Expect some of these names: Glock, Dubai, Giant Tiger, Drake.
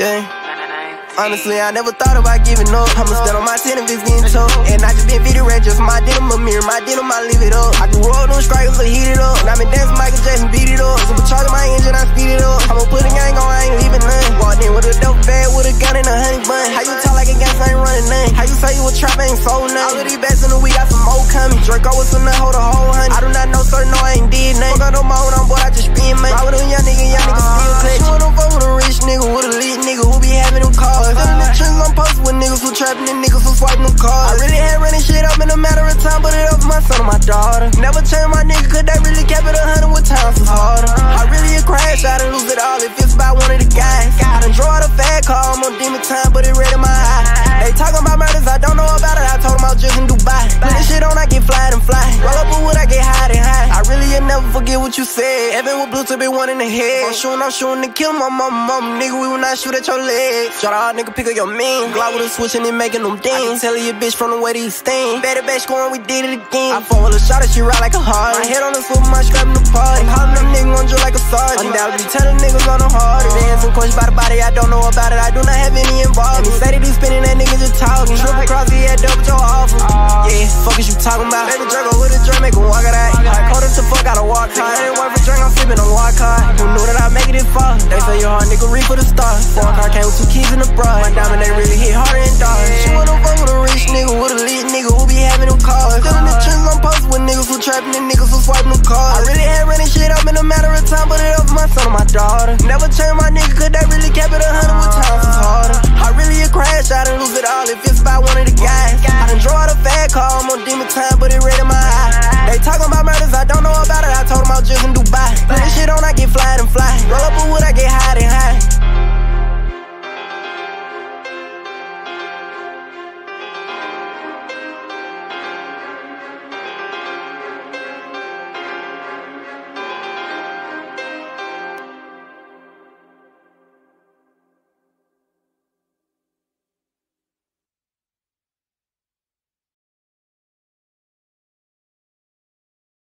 Yeah. Honestly, I never thought about giving up. I'ma stand on my 10 if it's getting tough. And I just been feeding red, just my denim, a mirror, my denim, I leave it up. I can roll them strikers, so heat it up. And I been dancing Michael Jackson, beat it up. Supercharging my engine, I speed it up. I'ma put a gang on, I ain't leaving none. Walked in with a dope bag, with a gun and a honey bun. How you talk like a gangster, ain't running none? How you say you a trap, ain't sold none? All of these bats in the week, got some more coming. Drake always in the hold a whole honey. I do not know, sir, no, I ain't did nothing. Fuck on no more when I'm bored, I just spin, man. I with them young niggas still touch. You don't fuck with a rich nigga, with a lit nigga who be having them cars. I'm posted with niggas who trapping and niggas who swiping them cars. I really had running shit up in a matter of time, but it up for my son and my daughter. Never change my nigga, cause they really kept it 100 with times was harder. I really a crash, I done lose it all, if it's by one of the guys. I done draw out a fat car, I'm on demon time, but it red in my eye. They talking about murders, I don't know about it, I told them I was just in Dubai. Put this shit on, I get fly and fly. Roll up a wood, I get high and high. I really will never forget what you said. Evan with Bluetooth, been one in the head. I'm shooting to kill my mama, nigga, we will not shoot at your legs. Shot a hard nigga, pick up your mean. Glock with a switch and then making them dings. Tell your bitch from the way these things. Better back scoring, we did it again. I fall with a shot and she ride like a heart. My head on the swoop, my scrapping the party. I'm hopping them niggas on just like a sergeant. Undoubtedly telling niggas on the hard. Dancing questions by the body, I don't know about it. I do not have any involvement. And say they do spinning, that nigga just talking. Triple cross, he had double your offer. Yeah, fuck is you talking about? Baby Draco with a drink, make a walk out. I cold as the fuck, gotta walk hard. I ain't worth a drink, I'm flipping on walk hard. Who knew that I make it this far? They say your hard nigga read for the stars. Four car came with 2 keys in the broad. My diamond they really hit harder and dark. She wanna fuck with a rich nigga, with a lit nigga who be having them cars. Still in the trenches, I'm posted with niggas who trapping and niggas who swiping them cars. I really had running shit up in a matter of time, but it up for my son and my daughter. Never change my nigga, cause they really kept it 100 with times was harder. I really a crash, I done lose it all, if it's by one of the guys. I done draw out a fat car, I'm on demon time, but it red in my eye. They talking about murders, I don't know about it, I told them I was just in Dubai. Put this shit on, I get fly and fly. Roll up a wood, I get high and high.